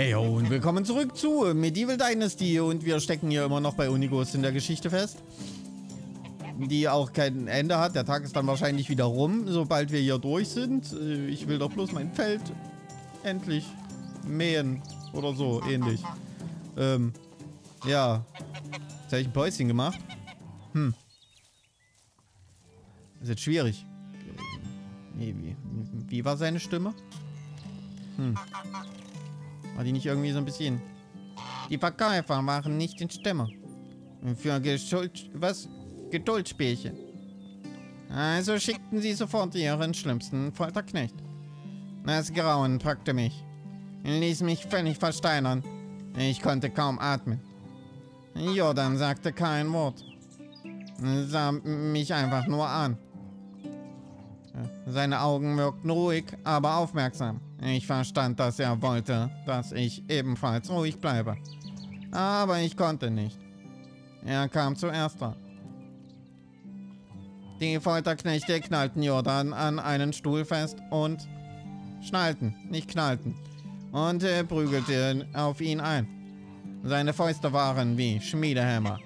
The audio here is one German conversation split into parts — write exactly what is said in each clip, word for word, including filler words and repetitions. Hey ho und willkommen zurück zu Medieval Dynasty und wir stecken hier immer noch bei Unigos in der Geschichte fest, die auch kein Ende hat. Der Tag ist dann wahrscheinlich wieder rum, sobald wir hier durch sind. Ich will doch bloß mein Feld endlich mähen oder so ähnlich. Ähm, ja. Jetzt habe ich ein Päuschen gemacht. Hm. Ist jetzt schwierig. Wie, wie, wie war seine Stimme? Hm. War die nicht irgendwie so ein bisschen... Die Verkäufer machen nicht in Stimme. Für Geschuld... Was? Geduldsspielchen. Also schickten sie sofort ihren schlimmsten Folterknecht. Das Grauen packte mich. Ließ mich völlig versteinern. Ich konnte kaum atmen. Jordan sagte kein Wort. Sah mich einfach nur an. Seine Augen wirkten ruhig, aber aufmerksam. Ich verstand, dass er wollte, dass ich ebenfalls ruhig bleibe. Aber ich konnte nicht. Er kam zuerst dran. Die Folterknechte knallten Jordan an einen Stuhl fest und schnallten, nicht knallten, und äh, prügelte auf ihn ein. Seine Fäuste waren wie Schmiedehämmer.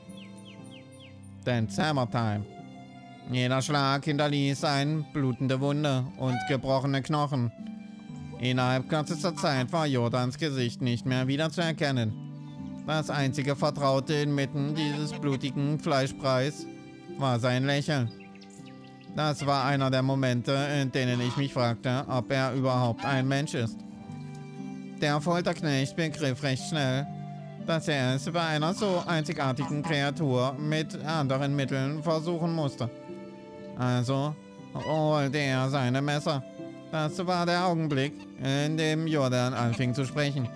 Dance Hammer Time. Jeder Schlag hinterließ eine blutende Wunde und gebrochene Knochen. Innerhalb kürzester Zeit war Jordans Gesicht nicht mehr wieder zu erkennen. Das einzige Vertraute inmitten dieses blutigen Fleischpreis war sein Lächeln. Das war einer der Momente, in denen ich mich fragte, ob er überhaupt ein Mensch ist. Der Folterknecht begriff recht schnell, dass er es bei einer so einzigartigen Kreatur mit anderen Mitteln versuchen musste. Also holte er seine Messer. Das war der Augenblick, in dem Jordan anfing zu sprechen.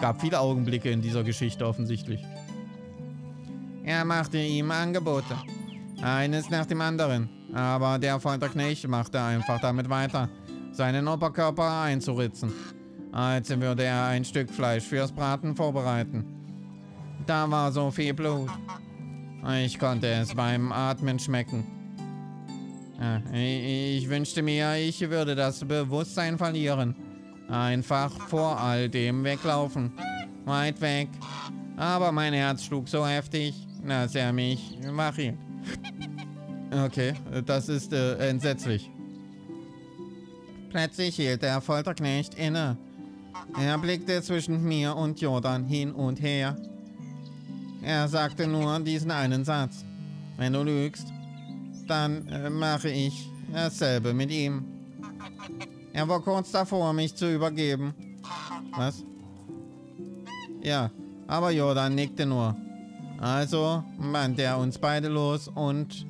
Gab viele Augenblicke in dieser Geschichte offensichtlich. Er machte ihm Angebote. Eines nach dem anderen. Aber der Folterknecht machte einfach damit weiter, seinen Oberkörper einzuritzen, als würde er ein Stück Fleisch fürs Braten vorbereiten. Da war so viel Blut. Ich konnte es beim Atmen schmecken. Ich wünschte mir, ich würde das Bewusstsein verlieren. Einfach vor all dem weglaufen. Weit weg. Aber mein Herz schlug so heftig, dass er mich wach hielt. Okay, das ist äh, entsetzlich. Plötzlich hielt der Folterknecht inne. Er blickte zwischen mir und Jordan hin und her. Er sagte nur diesen einen Satz. Wenn du lügst, dann äh, mache ich dasselbe mit ihm. Er war kurz davor, mich zu übergeben. Was? Ja, aber Jordan nickte nur. Also band er uns beide los und...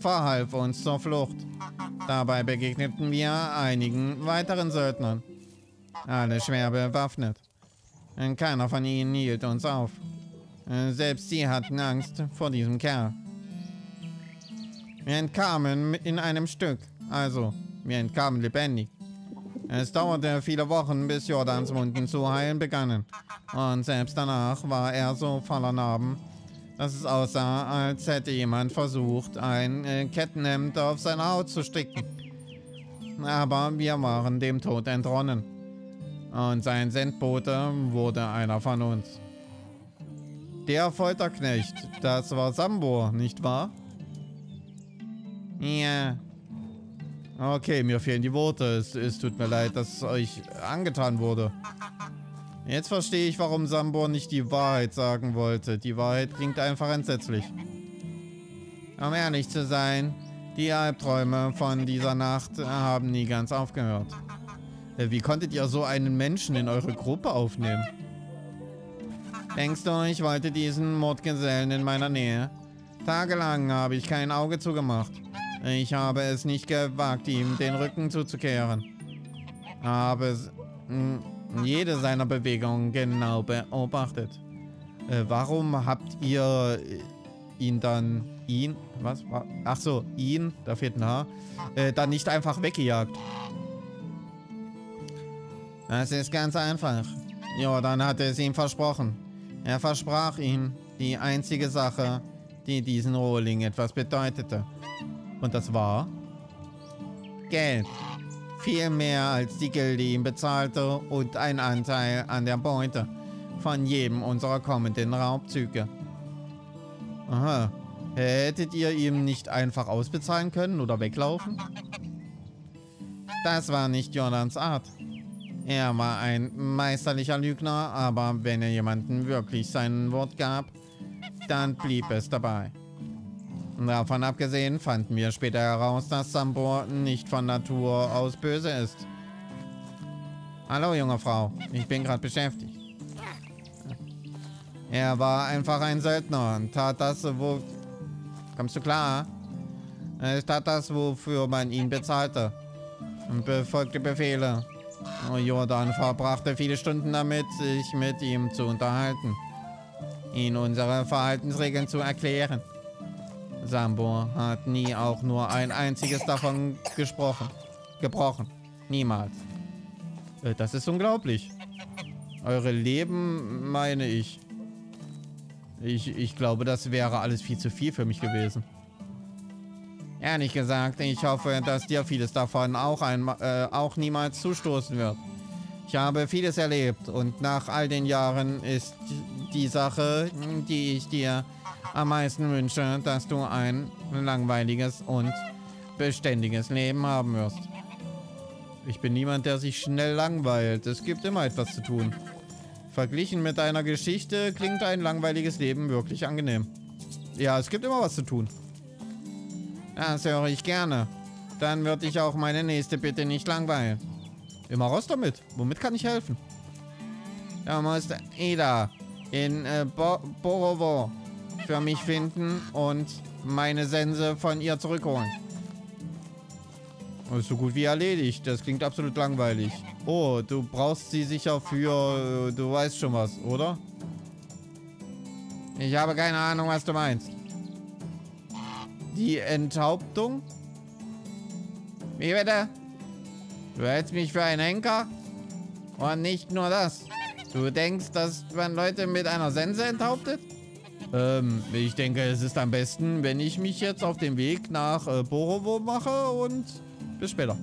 verhalf uns zur Flucht. Dabei begegneten wir einigen weiteren Söldnern. Alle schwer bewaffnet. Keiner von ihnen hielt uns auf. Selbst sie hatten Angst vor diesem Kerl. Wir entkamen in einem Stück. Also, wir entkamen lebendig. Es dauerte viele Wochen, bis Jordans Wunden zu heilen begannen. Und selbst danach war er so voller Narben, dass es aussah, als hätte jemand versucht, ein äh, Kettenhemd auf seine Haut zu stricken. Aber wir waren dem Tod entronnen. Und sein Sendbote wurde einer von uns. Der Folterknecht, das war Sambor, nicht wahr? Ja. Okay, mir fehlen die Worte. Es, es tut mir leid, dass es euch angetan wurde. Jetzt verstehe ich, warum Sambor nicht die Wahrheit sagen wollte. Die Wahrheit klingt einfach entsetzlich. Um ehrlich zu sein, die Albträume von dieser Nacht haben nie ganz aufgehört. Wie konntet ihr so einen Menschen in eure Gruppe aufnehmen? Denkst du, ich wollte diesen Mordgesellen in meiner Nähe? Tagelang habe ich kein Auge zugemacht. Ich habe es nicht gewagt, ihm den Rücken zuzukehren. Aber... jede seiner Bewegungen genau beobachtet. Äh, warum habt ihr ihn dann, ihn, was war, ach so, ihn, da fehlt ein Haar, äh, dann nicht einfach weggejagt? Das ist ganz einfach. Jordan hatte es ihm versprochen. Er versprach ihm die einzige Sache, die diesen Rohling etwas bedeutete. Und das war? Geld. viel mehr als die Gilde ihm bezahlte und ein Anteil an der Beute von jedem unserer kommenden Raubzüge. Aha. Hättet ihr ihm nicht einfach ausbezahlen können oder weglaufen? Das war nicht Jordans Art. Er war ein meisterlicher Lügner, aber wenn er jemanden wirklich sein Wort gab, dann blieb es dabei. Davon abgesehen fanden wir später heraus, dass Sambor nicht von Natur aus böse ist. Hallo, junge Frau. Ich bin gerade beschäftigt. Er war einfach ein Söldner und tat das, wo... Kommst du klar? Er tat das, wofür man ihn bezahlte. Und befolgte Befehle. Jordan verbrachte viele Stunden damit, sich mit ihm zu unterhalten. Ihn unsere Verhaltensregeln zu erklären. Sambor hat nie auch nur ein einziges davon gesprochen. Gebrochen. Niemals. Das ist unglaublich. Eure Leben, meine ich. Ich, ich glaube, das wäre alles viel zu viel für mich gewesen. Ehrlich gesagt, ich hoffe, dass dir vieles davon auch, ein, äh, auch niemals zustoßen wird. Ich habe vieles erlebt und nach all den Jahren ist die Sache, die ich dir am meisten wünsche, dass du ein langweiliges und beständiges Leben haben wirst. Ich bin niemand, der sich schnell langweilt. Es gibt immer etwas zu tun. Verglichen mit deiner Geschichte klingt ein langweiliges Leben wirklich angenehm. Ja, es gibt immer was zu tun. Das höre ich gerne. Dann wird dich auch meine nächste Bitte nicht langweilen. Immer raus damit. Womit kann ich helfen? Du musst Eda in äh, Bo- Borovo für mich finden und meine Sense von ihr zurückholen. Das ist so gut wie erledigt. Das klingt absolut langweilig. Oh, du brauchst sie sicher für... Du weißt schon was, oder? Ich habe keine Ahnung, was du meinst. Die Enthauptung? Wie bitte? Du hältst mich für einen Henker? Und nicht nur das. Du denkst, dass man Leute mit einer Sense enthauptet? Ähm, ich denke, es ist am besten, wenn ich mich jetzt auf den Weg nach äh, Borovo mache und... Bis später.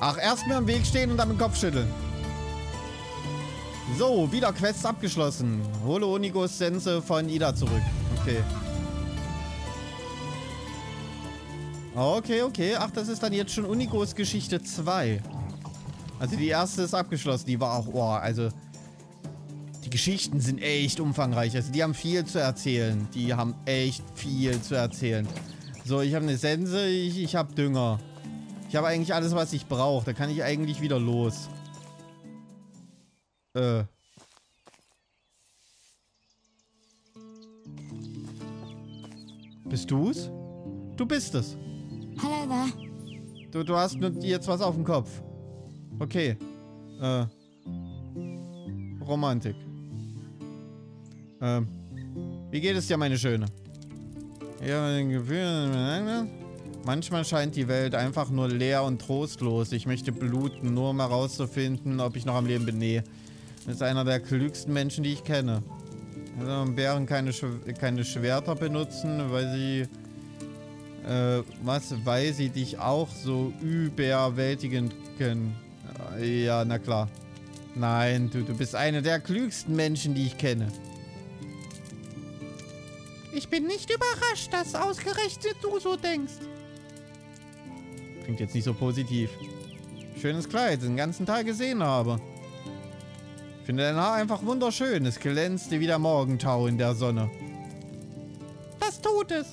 Ach, erst mal am Weg stehen und dann den Kopf schütteln. So, wieder Quest abgeschlossen. Hole Unigos Sense von Ida zurück. Okay. Okay, okay. Ach, das ist dann jetzt schon Unigos Geschichte zwei. Also die erste ist abgeschlossen. Die war auch... Oh, also... Die Geschichten sind echt umfangreich. Also die haben viel zu erzählen. Die haben echt viel zu erzählen. So, ich habe eine Sense. Ich, ich habe Dünger. Ich habe eigentlich alles, was ich brauche. Da kann ich eigentlich wieder los. Äh. Bist du's? Du bist es. Hallo da. Du, du hast jetzt was auf dem Kopf. Okay. Äh. Romantik. Ähm. Wie geht es dir, meine Schöne? Ja, den Gefühlen... Manchmal scheint die Welt einfach nur leer und trostlos. Ich möchte bluten, nur um herauszufinden, ob ich noch am Leben bin. Nee. Das ist einer der klügsten Menschen, die ich kenne. Also Bären keine, Sch keine Schwerter benutzen, weil sie... Äh, was? Weil sie dich auch so überwältigen können. Ja, na klar. Nein, du, du bist einer der klügsten Menschen, die ich kenne. Ich bin nicht überrascht, dass ausgerechnet du so denkst. Klingt jetzt nicht so positiv. Schönes Kleid, den ganzen Tag gesehen habe. Ich finde dein Haar einfach wunderschön. Es glänzte wie der Morgentau in der Sonne. Das tut es.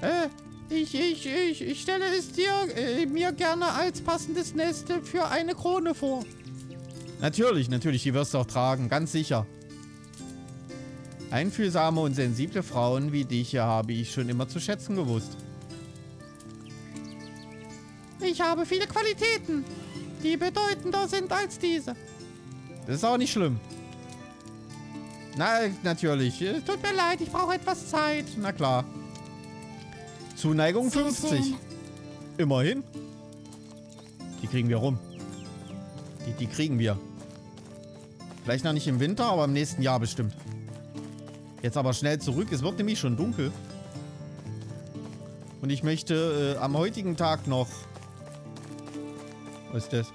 Äh, ich, ich, ich, ich stelle es dir äh, mir gerne als passendes Nest für eine Krone vor. Natürlich, natürlich, die wirst du auch tragen, ganz sicher. Einfühlsame und sensible Frauen wie dich hier habe ich schon immer zu schätzen gewusst. Ich habe viele Qualitäten, die bedeutender sind als diese. Das ist auch nicht schlimm. Na, natürlich. Tut mir leid, ich brauche etwas Zeit. Na klar. Zuneigung fünfzig. Immerhin. Die kriegen wir rum. Die, die kriegen wir. Vielleicht noch nicht im Winter, aber im nächsten Jahr bestimmt. Jetzt aber schnell zurück. Es wird nämlich schon dunkel. Und ich möchte äh, am heutigen Tag noch... Was ist das?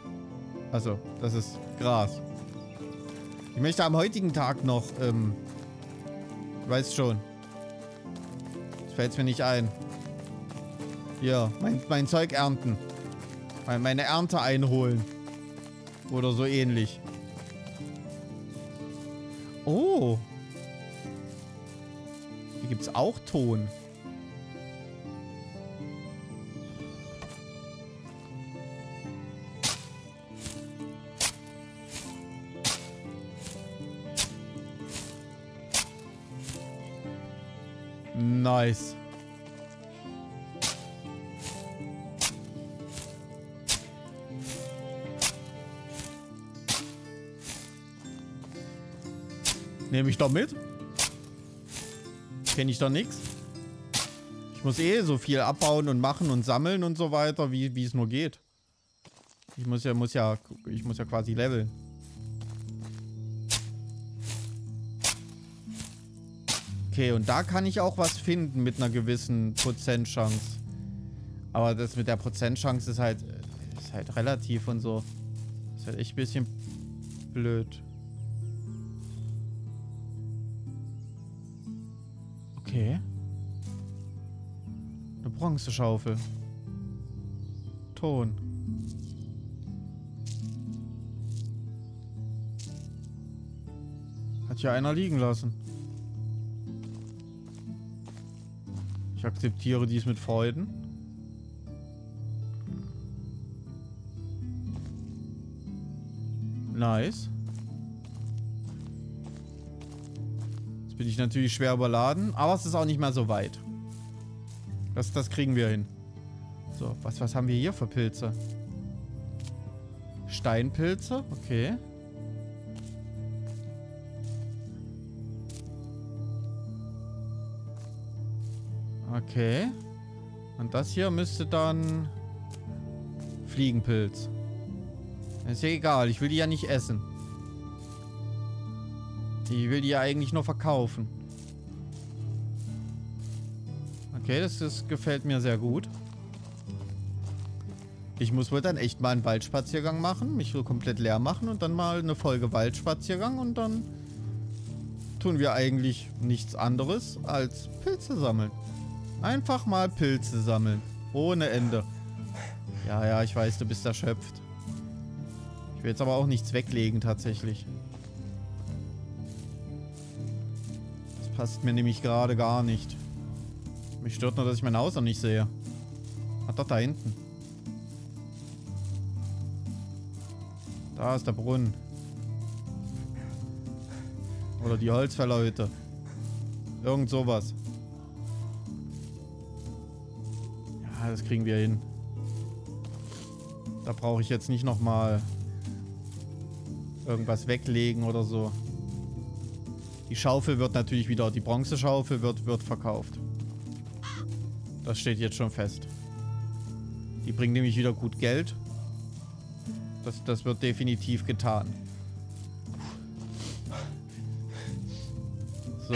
Achso, das ist Gras. Ich möchte am heutigen Tag noch... Ähm, weiß schon. Das fällt mir nicht ein. Hier, mein, mein Zeug ernten. Meine Ernte einholen. Oder so ähnlich. Oh. Hier gibt es auch Ton. Nice. Nehme ich doch mit. Kenne ich doch nichts. Ich muss eh so viel abbauen und machen und sammeln und so weiter, wie, wie es nur geht. Ich muss ja, muss ja, ich muss ja quasi leveln. Okay, und da kann ich auch was finden mit einer gewissen Prozentchance. Aber das mit der Prozentchance ist halt, ist halt relativ und so. Ist halt echt ein bisschen blöd. Okay. Eine Bronzeschaufel. Ton. Hat ja einer liegen lassen. Ich akzeptiere dies mit Freuden. Nice. Bin ich natürlich schwer überladen, aber es ist auch nicht mehr so weit. Das, das kriegen wir hin. So, was, was haben wir hier für Pilze? Steinpilze? Okay. Okay. Und das hier müsste dann... Fliegenpilz. Ist ja egal, ich will die ja nicht essen. Ich will die ja eigentlich nur verkaufen. Okay, das, das gefällt mir sehr gut. Ich muss wohl dann echt mal einen Waldspaziergang machen, mich so komplett leer machen und dann mal eine Folge Waldspaziergang und dann tun wir eigentlich nichts anderes als Pilze sammeln. Einfach mal Pilze sammeln. Ohne Ende. Ja, ja, ich weiß, du bist erschöpft. Ich will jetzt aber auch nichts weglegen tatsächlich. Passt mir nämlich gerade gar nicht. Mich stört nur, dass ich mein Haus noch nicht sehe. Ach doch, da hinten. Da ist der Brunnen. Oder die Holzfällerhütte. Irgend sowas. Ja, das kriegen wir hin. Da brauche ich jetzt nicht nochmal irgendwas weglegen oder so. Die Schaufel wird natürlich wieder, die Bronzeschaufel wird, wird verkauft. Das steht jetzt schon fest. Die bringt nämlich wieder gut Geld. Das, das wird definitiv getan. So.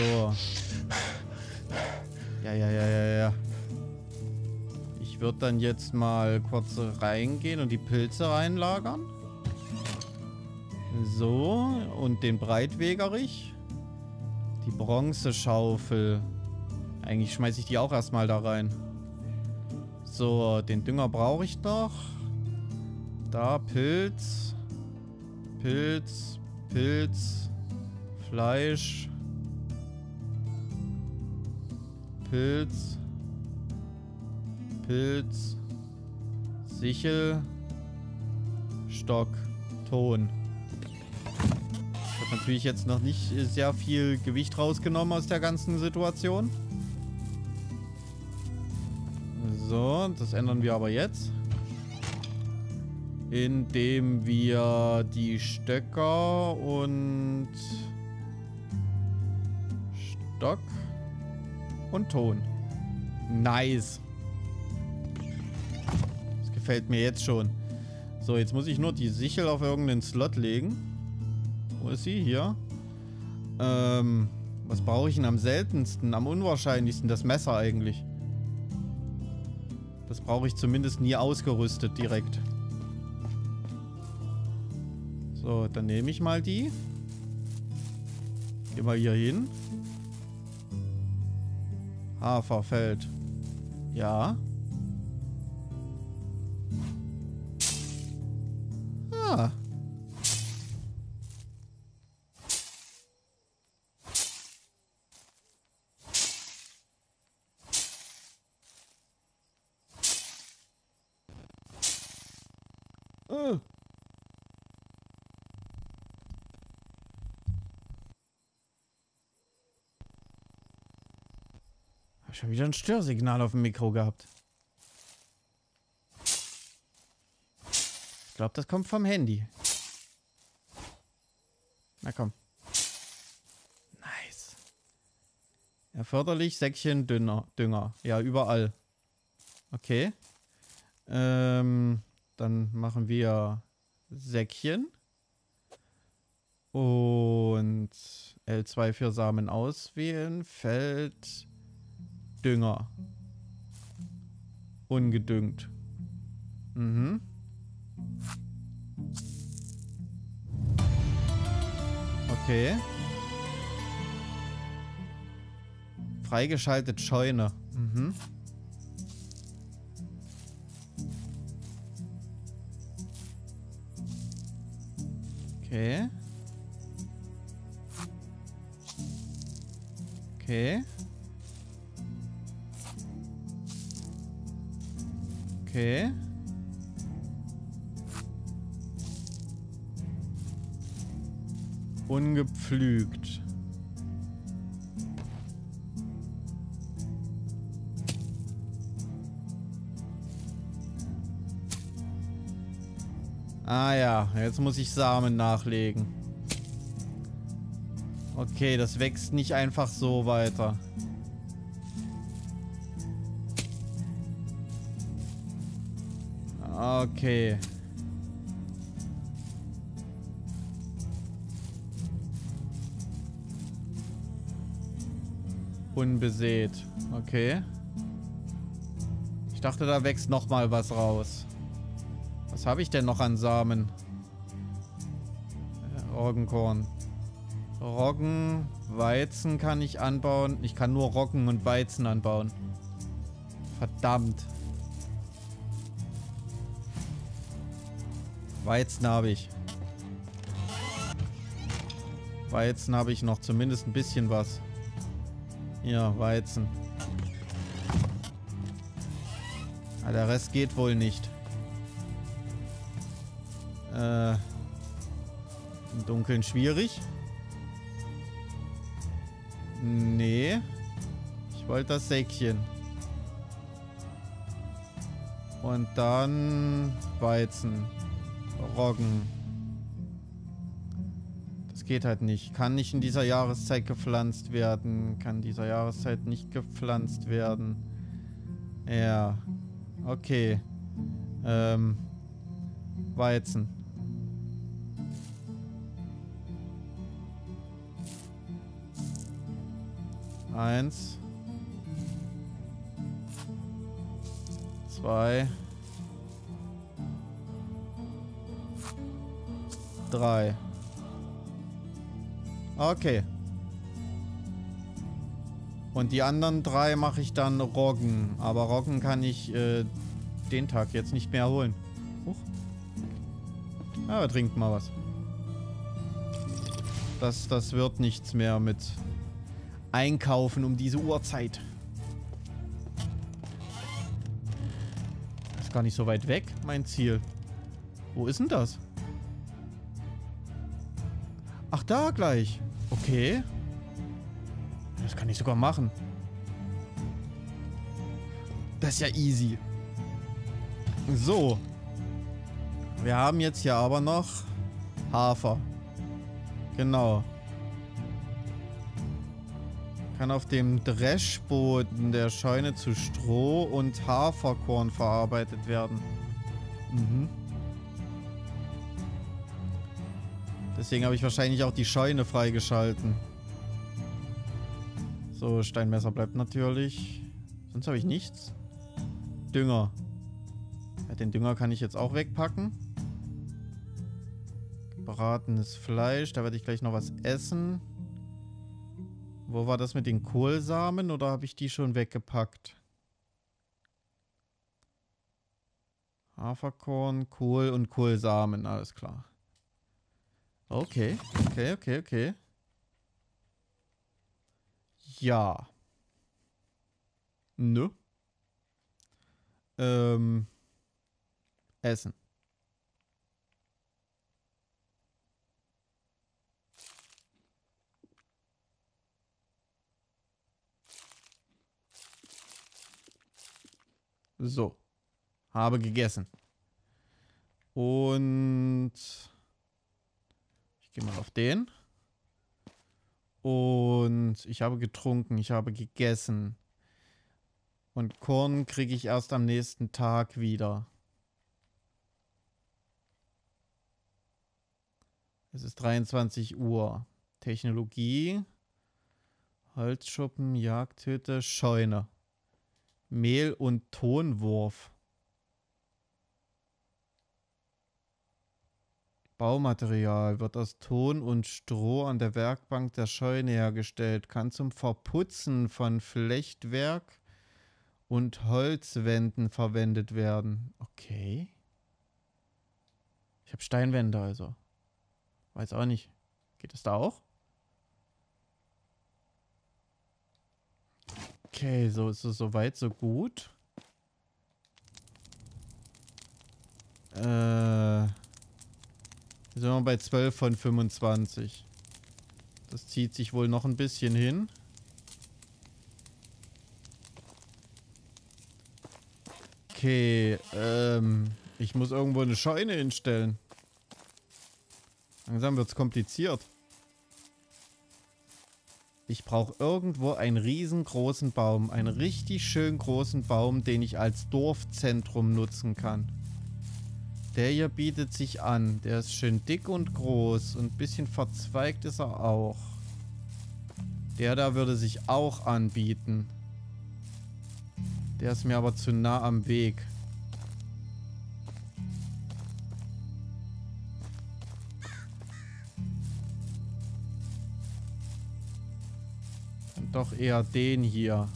Ja, ja, ja, ja, ja. Ich würde dann jetzt mal kurz reingehen und die Pilze reinlagern. So, und den Breitwegerich. Die Bronzeschaufel. Eigentlich schmeiße ich die auch erstmal da rein. So, den Dünger brauche ich noch. Da, Pilz. Pilz. Pilz. Fleisch. Pilz. Pilz. Sichel. Stock. Ton. Natürlich jetzt noch nicht sehr viel Gewicht rausgenommen aus der ganzen Situation. So, das ändern wir aber jetzt. Indem wir die Stöcker und Stock und Ton. Nice. Das gefällt mir jetzt schon. So, jetzt muss ich nur die Sichel auf irgendeinen Slot legen. Wo ist sie? Hier. Ähm, was brauche ich denn am seltensten, am unwahrscheinlichsten? Das Messer eigentlich. Das brauche ich zumindest nie ausgerüstet direkt. So, dann nehme ich mal die. Geh mal hier hin. Haferfeld. Ja. Ah. Schon wieder ein Störsignal auf dem Mikro gehabt. Ich glaube, das kommt vom Handy. Na komm. Nice. Erforderlich Säckchen Dünner, Dünger. Ja, überall. Okay. Ähm, dann machen wir Säckchen. Und L zwei für Samen auswählen. Feld... Dünger. Ungedüngt. Mhm. Okay. Freigeschaltet Scheune. Mhm. Okay. Okay. Okay. Ungepflügt. Ah ja, jetzt muss ich Samen nachlegen. Okay, das wächst nicht einfach so weiter. Okay. Unbesät. Okay. Ich dachte, da wächst nochmal was raus. Was habe ich denn noch an Samen? Roggenkorn. Roggen, Weizen kann ich anbauen. Ich kann nur Roggen und Weizen anbauen. Verdammt. Weizen habe ich. Weizen habe ich noch. Zumindest ein bisschen was. Ja, Weizen. Aber der Rest geht wohl nicht. Äh, im Dunkeln schwierig. Nee. Ich wollte das Säckchen. Und dann Weizen. Roggen. Das geht halt nicht. Kann nicht in dieser Jahreszeit gepflanzt werden. Kann in dieser Jahreszeit nicht gepflanzt werden. Ja. Okay. Ähm. Weizen. Eins. Zwei. drei. Okay. Und die anderen drei mache ich dann Roggen. Aber Roggen kann ich äh, den Tag jetzt nicht mehr holen. Huch. Aber trinkt mal was. Das, das wird nichts mehr mit Einkaufen um diese Uhrzeit. Ist gar nicht so weit weg, mein Ziel. Wo ist denn das? Ach, da gleich. Okay. Das kann ich sogar machen. Das ist ja easy. So. Wir haben jetzt hier aber noch Hafer. Genau. Kann auf dem Dreschboden der Scheune zu Stroh und Haferkorn verarbeitet werden. Mhm. Deswegen habe ich wahrscheinlich auch die Scheune freigeschalten. So, Steinmesser bleibt natürlich. Sonst habe ich nichts. Dünger. Ja, den Dünger kann ich jetzt auch wegpacken. Gebratenes Fleisch. Da werde ich gleich noch was essen. Wo war das mit den Kohlsamen? Oder habe ich die schon weggepackt? Haferkorn, Kohl und Kohlsamen. Alles klar. Okay. Okay, okay, okay. Ja. Nö. Ähm. Essen. So. Habe gegessen. Und ich gehe mal auf den. Und ich habe getrunken. Ich habe gegessen. Und Korn kriege ich erst am nächsten Tag wieder. Es ist dreiundzwanzig Uhr. Technologie. Holzschuppen, Jagdhütte, Scheune. Mehl- und Tonwurf. Baumaterial wird aus Ton und Stroh an der Werkbank der Scheune hergestellt. Kann zum Verputzen von Flechtwerk und Holzwänden verwendet werden. Okay. Ich habe Steinwände also. Weiß auch nicht. Geht es da auch? Okay, so ist es soweit, so gut. Äh, wir sind wir bei zwölf von fünfundzwanzig. Das zieht sich wohl noch ein bisschen hin. Okay, ähm, ich muss irgendwo eine Scheune hinstellen. Langsam wird's kompliziert. Ich brauche irgendwo einen riesengroßen Baum. Einen richtig schön großen Baum, den ich als Dorfzentrum nutzen kann. Der hier bietet sich an. Der ist schön dick und groß. Und ein bisschen verzweigt ist er auch. Der da würde sich auch anbieten. Der ist mir aber zu nah am Weg. Doch eher den hier.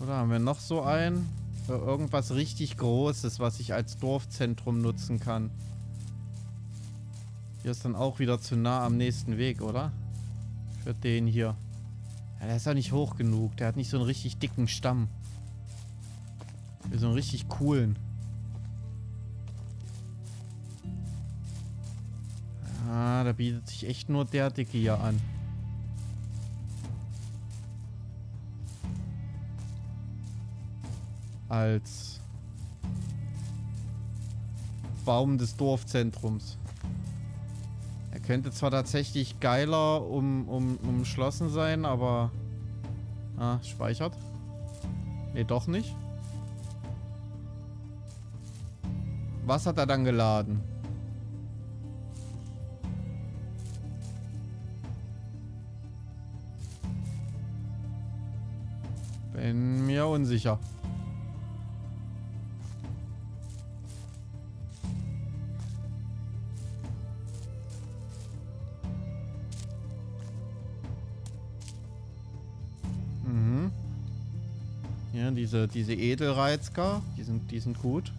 Oder haben wir noch so einen? Irgendwas richtig Großes, was ich als Dorfzentrum nutzen kann. Hier ist dann auch wieder zu nah am nächsten Weg, oder? Für den hier. Ja, der ist ja nicht hoch genug. Der hat nicht so einen richtig dicken Stamm. So einen richtig coolen. Ah, da bietet sich echt nur der Dicke hier an. Als Baum des Dorfzentrums. Er könnte zwar tatsächlich geiler um, um, umschlossen sein, aber... Ah, speichert. Ne, doch nicht. Was hat er dann geladen? Bin mir unsicher. Diese, diese Edelreizker, die sind, die sind gut.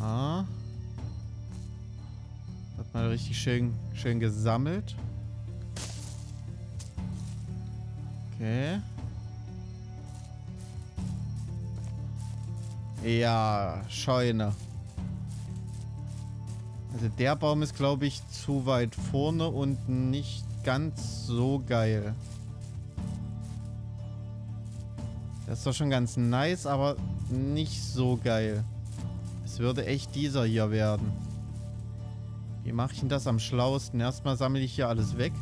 Ah. Hat mal richtig schön, schön gesammelt. Okay. Ja, Scheune. Also der Baum ist, glaube ich, zu weit vorne und nicht ganz so geil. Das ist doch schon ganz nice, aber nicht so geil. Es würde echt dieser hier werden. Wie mache ich denn das am schlauesten? Erstmal sammle ich hier alles weg.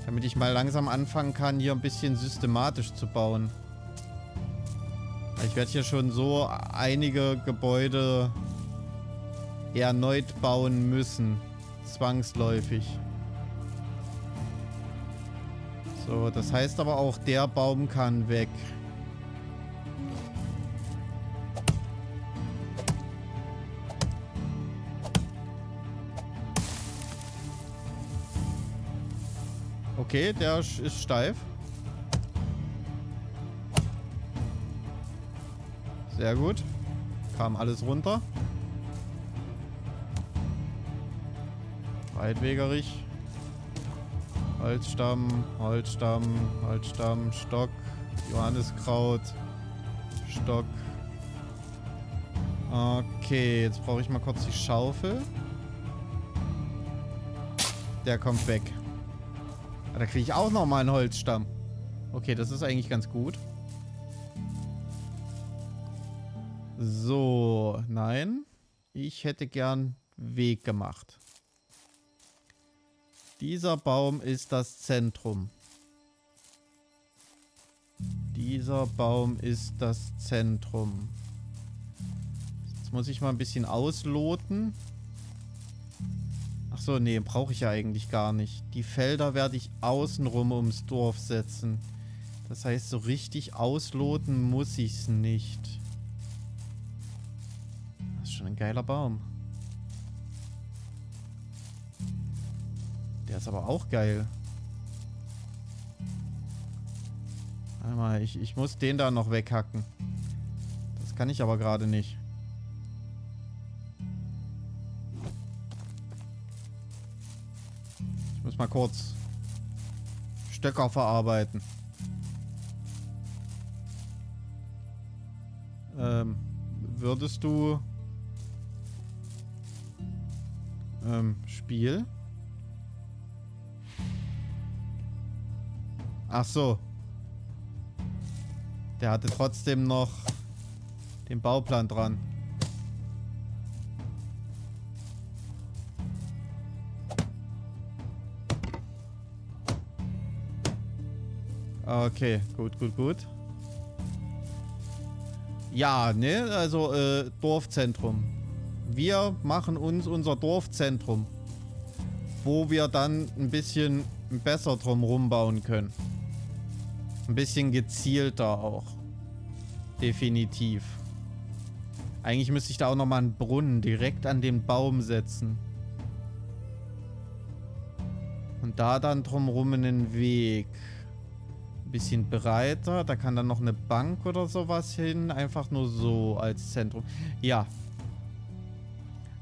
Ich Damit ich mal langsam anfangen kann, hier ein bisschen systematisch zu bauen. Ich werde hier schon so einige Gebäude erneut bauen müssen. Zwangsläufig. So, das heißt aber auch, der Baum kann weg. Okay, der ist steif. Sehr gut. Kam alles runter. Weitwegerich. Holzstamm, Holzstamm, Holzstamm, Stock, Johanniskraut, Stock. Okay, jetzt brauche ich mal kurz die Schaufel. Der kommt weg. Da kriege ich auch nochmal einen Holzstamm. Okay, das ist eigentlich ganz gut. So, nein. Ich hätte gern Weg gemacht. Dieser Baum ist das Zentrum. Dieser Baum ist das Zentrum. Jetzt muss ich mal ein bisschen ausloten. Achso, nee, brauche ich ja eigentlich gar nicht. Die Felder werde ich außenrum ums Dorf setzen. Das heißt, so richtig ausloten muss ich es nicht. Das ist schon ein geiler Baum. Der ist aber auch geil. Warte mal, ich, ich muss den da noch weghacken. Das kann ich aber gerade nicht. Mal kurz Stöcker verarbeiten. Ähm, würdest du ähm, Spiel? Ach so. Der hatte trotzdem noch den Bauplan dran. Okay, gut, gut, gut. Ja, ne, also äh, Dorfzentrum. Wir machen uns unser Dorfzentrum, wo wir dann ein bisschen besser drumherum bauen können. Ein bisschen gezielter auch. Definitiv. Eigentlich müsste ich da auch nochmal einen Brunnen direkt an den Baum setzen. Und da dann drumherum einen Weg. Bisschen breiter, da kann dann noch eine Bank oder sowas hin, einfach nur so als Zentrum. Ja.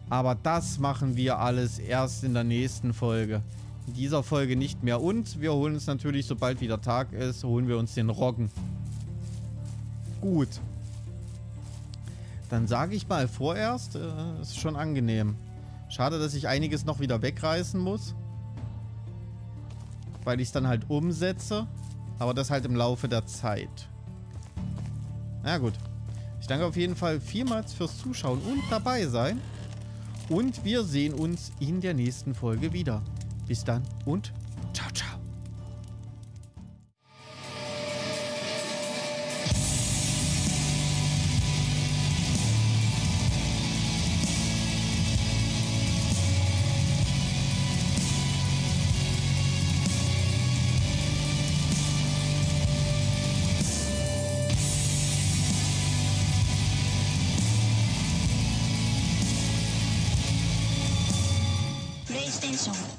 Aber das machen wir alles erst in der nächsten Folge. In dieser Folge nicht mehr. Und wir holen uns natürlich, sobald wieder Tag ist, holen wir uns den Roggen. Gut. Dann sage ich mal vorerst, äh, ist schon angenehm. Schade, dass ich einiges noch wieder wegreißen muss. Weil ich es dann halt umsetze. Aber das halt im Laufe der Zeit. Na gut. Ich danke auf jeden Fall vielmals fürs Zuschauen und dabei sein. Und wir sehen uns in der nächsten Folge wieder. Bis dann und ciao, ciao. Station.